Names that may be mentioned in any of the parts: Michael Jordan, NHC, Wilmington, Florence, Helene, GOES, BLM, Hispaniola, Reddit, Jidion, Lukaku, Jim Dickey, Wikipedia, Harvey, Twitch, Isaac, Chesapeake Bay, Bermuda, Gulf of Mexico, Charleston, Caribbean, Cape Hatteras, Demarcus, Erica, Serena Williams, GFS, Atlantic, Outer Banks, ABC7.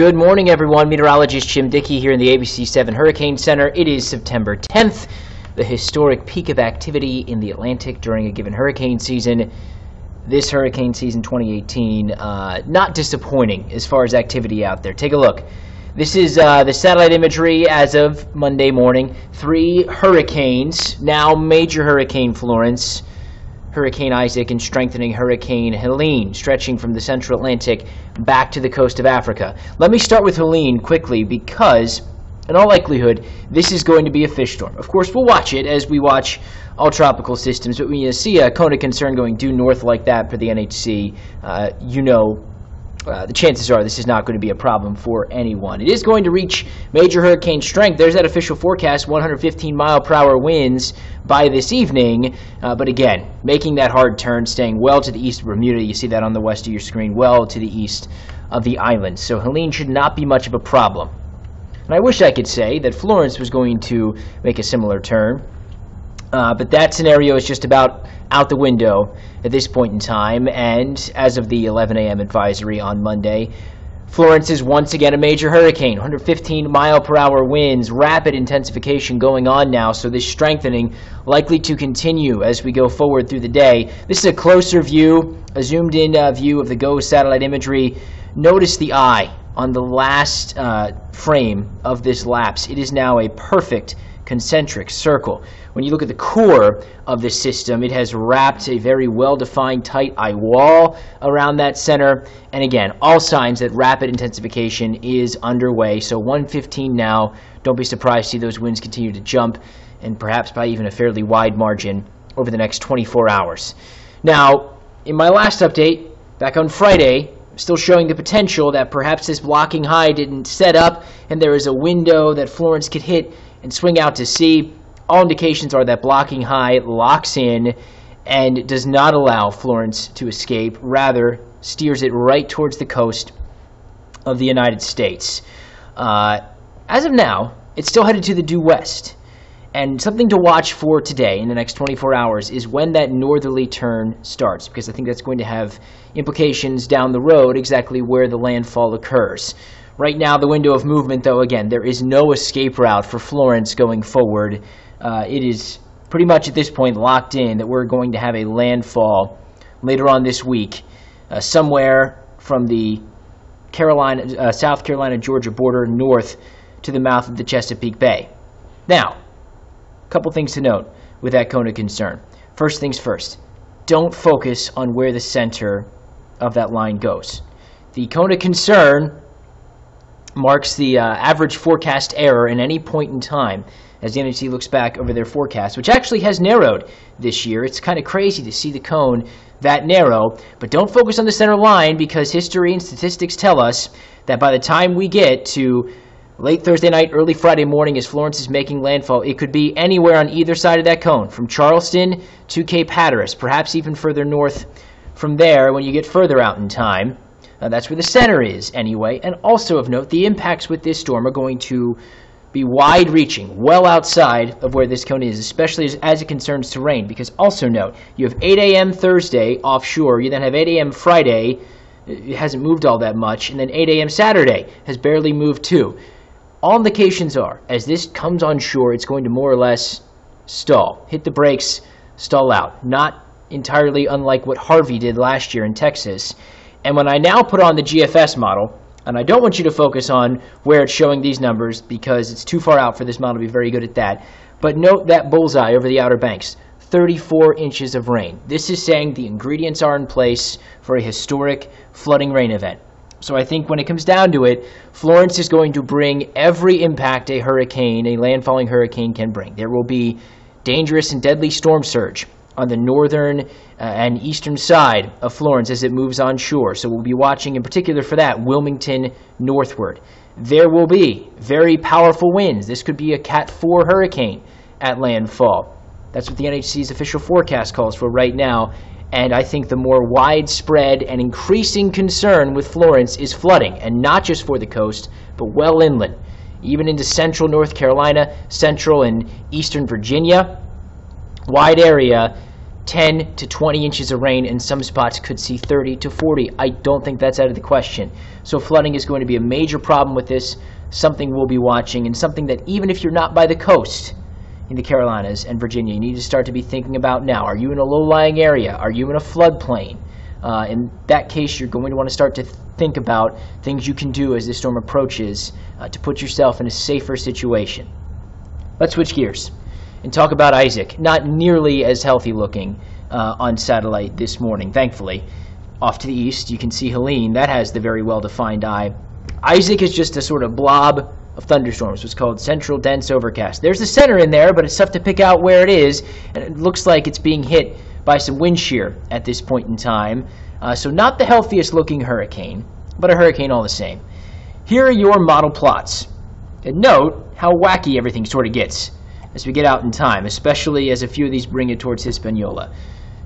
Good morning, everyone. Meteorologist Jim Dickey here in the ABC7 Hurricane Center. It is September 10th, the historic peak of activity in the Atlantic during a given hurricane season. This hurricane season 2018, not disappointing as far as activity out there. Take a look. This is the satellite imagery as of Monday morning. Three hurricanes, now major Hurricane Florence, Hurricane Isaac, and strengthening Hurricane Helene, stretching from the central Atlantic back to the coast of Africa. Let me start with Helene quickly because, in all likelihood, this is going to be a fish storm. Of course, we'll watch it as we watch all tropical systems, but when you see a cone of concern going due north like that for the NHC, the chances are this is not going to be a problem for anyone. It is going to reach major hurricane strength. There's that official forecast, 115-mile-per-hour winds by this evening. But again, making that hard turn, staying well to the east of Bermuda. You see that on the west of your screen, well to the east of the island. So Helene should not be much of a problem. And I wish I could say that Florence was going to make a similar turn. But that scenario is just about out the window at this point in time, and as of the 11 a.m. advisory on Monday, Florence is once again a major hurricane. 115-mile-per-hour winds, rapid intensification going on now, so this strengthening likely to continue as we go forward through the day. This is a closer view, a zoomed-in view of the GOES satellite imagery. Notice the eye on the last frame of this lapse. It is now a perfect concentric circle. When you look at the core of the system, it has wrapped a very well-defined tight eye wall around that center. And again, all signs that rapid intensification is underway. So 115 now. Don't be surprised to see those winds continue to jump, and perhaps by even a fairly wide margin over the next 24 hours. Now, in my last update, back on Friday, still showing the potential that perhaps this blocking high didn't set up, and there is a window that Florence could hit and swing out to sea. All indications are that blocking high locks in and does not allow Florence to escape, rather steers it right towards the coast of the United States. As of now, it's still headed to the due west. And something to watch for today in the next 24 hours is when that northerly turn starts, because I think that's going to have implications down the road exactly where the landfall occurs. Right now, the window of movement, though, again, there is no escape route for Florence going forward. It is pretty much at this point locked in that we're going to have a landfall later on this week, somewhere from the South Carolina-Georgia border north to the mouth of the Chesapeake Bay. Now, a couple things to note with that cone of concern. First things first, don't focus on where the center of that line goes. The cone of concern marks the average forecast error in any point in time as the NHC looks back over their forecast, which actually has narrowed this year. It's kind of crazy to see the cone that narrow, but don't focus on the center line because history and statistics tell us that by the time we get to late Thursday night, early Friday morning as Florence is making landfall, it could be anywhere on either side of that cone, from Charleston to Cape Hatteras, perhaps even further north from there when you get further out in time. That's where the center is anyway, and also of note, the impacts with this storm are going to be wide-reaching, well outside of where this cone is, especially as it concerns terrain, because also note, you have 8 a.m. Thursday offshore, you then have 8 a.m. Friday, it hasn't moved all that much, and then 8 a.m. Saturday has barely moved too. All indications are, as this comes on shore, it's going to more or less stall, hit the brakes, stall out, not entirely unlike what Harvey did last year in Texas. And when I now put on the GFS model, and I don't want you to focus on where it's showing these numbers because it's too far out for this model to be very good at that, but note that bullseye over the Outer Banks, 34 inches of rain. This is saying the ingredients are in place for a historic flooding rain event. So I think when it comes down to it, Florence is going to bring every impact a hurricane, a landfalling hurricane can bring. There will be dangerous and deadly storm surge on the northern and eastern side of Florence as it moves onshore. So we'll be watching in particular for that, Wilmington northward. There will be very powerful winds. This could be a Cat 4 hurricane at landfall. That's what the NHC's official forecast calls for right now. And I think the more widespread and increasing concern with Florence is flooding, and not just for the coast, but well inland. Even into central North Carolina, central and eastern Virginia, wide area, 10 to 20 inches of rain, and some spots could see 30 to 40. I don't think that's out of the question. So flooding is going to be a major problem with this, something we'll be watching, and something that even if you're not by the coast in the Carolinas and Virginia, you need to start to be thinking about now. Are you in a low-lying area? Are you in a floodplain? In that case, you're going to want to start to think about things you can do as this storm approaches to put yourself in a safer situation. Let's switch gears and talk about Isaac. Not nearly as healthy looking on satellite this morning, thankfully. Off to the east, you can see Helene. That has the very well-defined eye. Isaac is just a sort of blob of thunderstorms, what's called central dense overcast. There's the center in there, but it's tough to pick out where it is, and it looks like it's being hit by some wind shear at this point in time. So not the healthiest looking hurricane, but a hurricane all the same. Here are your model plots. And note how wacky everything sort of gets as we get out in time, especially as a few of these bring it towards Hispaniola.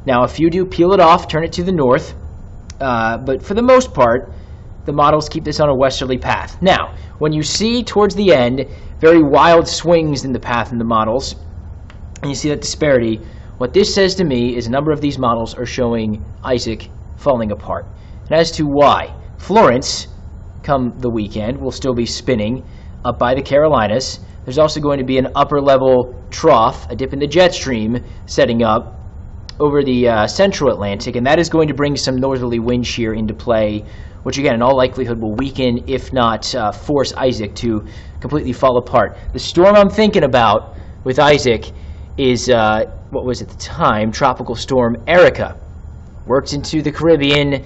Now, a few do peel it off, turn it to the north, but for the most part, the models keep this on a westerly path. Now, when you see towards the end very wild swings in the path in the models, and you see that disparity, what this says to me is a number of these models are showing Isaac falling apart. And as to why, Florence, come the weekend, will still be spinning up by the Carolinas. There's also going to be an upper-level trough, a dip in the jet stream, setting up over the central Atlantic, and that is going to bring some northerly wind shear into play, which again, in all likelihood, will weaken, if not force Isaac to completely fall apart. The storm I'm thinking about with Isaac is what was at the time Tropical Storm Erica. Worked into the Caribbean.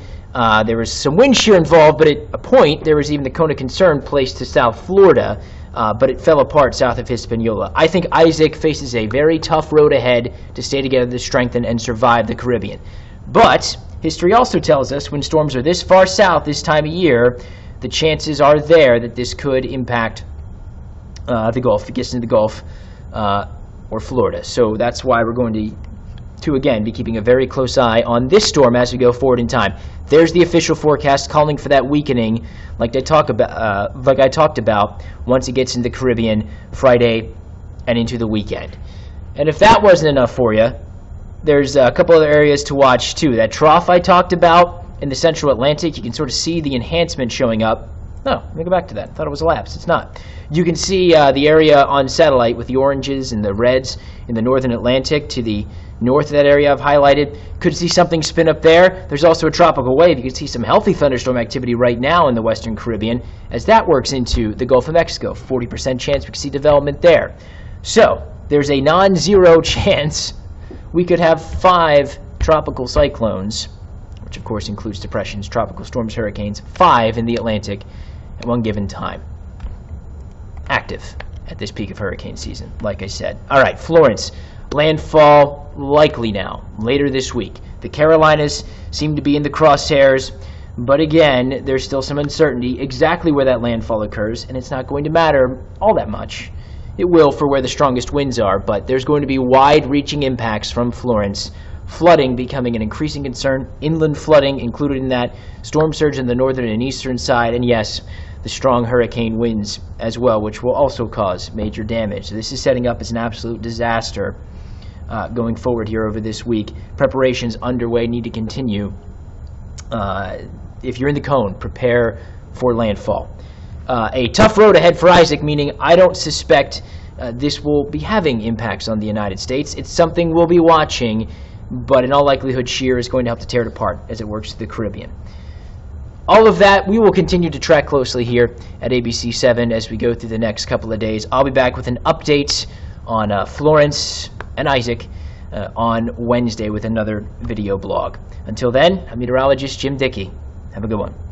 There was some wind shear involved, but at a point there was even the cone of concern placed to South Florida, but it fell apart south of Hispaniola. I think Isaac faces a very tough road ahead to stay together, to strengthen, and survive the Caribbean. But history also tells us when storms are this far south this time of year, the chances are there that this could impact the Gulf. It gets into the Gulf or Florida. So that's why we're going to again be keeping a very close eye on this storm as we go forward in time. There's the official forecast calling for that weakening, like I talked about, once it gets into the Caribbean Friday and into the weekend. And if that wasn't enough for you, there's a couple other areas to watch too. That trough I talked about in the central Atlantic, you can sort of see the enhancement showing up. Oh, let me go back to that. I thought it was a lapse. It's not. You can see the area on satellite with the oranges and the reds in the northern Atlantic to the north of that area I've highlighted. Could see something spin up there. There's also a tropical wave. You can see some healthy thunderstorm activity right now in the western Caribbean as that works into the Gulf of Mexico. 40% chance we could see development there. So there's a non-zero chance we could have 5 tropical cyclones, which of course includes depressions, tropical storms, hurricanes, 5 in the Atlantic at one given time. Active at this peak of hurricane season, like I said. All right, Florence, landfall likely now, later this week. The Carolinas seem to be in the crosshairs, but again, there's still some uncertainty exactly where that landfall occurs, and it's not going to matter all that much. It will for where the strongest winds are, but there's going to be wide-reaching impacts from Florence. Flooding becoming an increasing concern, inland flooding included in that, storm surge in the northern and eastern side, and yes, the strong hurricane winds as well, which will also cause major damage. So this is setting up as an absolute disaster going forward here over this week. Preparations underway need to continue. If you're in the cone, prepare for landfall. A tough road ahead for Isaac, meaning I don't suspect this will be having impacts on the United States. It's something we'll be watching, but in all likelihood, shear is going to help to tear it apart as it works to the Caribbean. All of that, we will continue to track closely here at ABC7 as we go through the next couple of days. I'll be back with an update on Florence and Isaac on Wednesday with another video blog. Until then, I'm meteorologist Jim Dickey. Have a good one.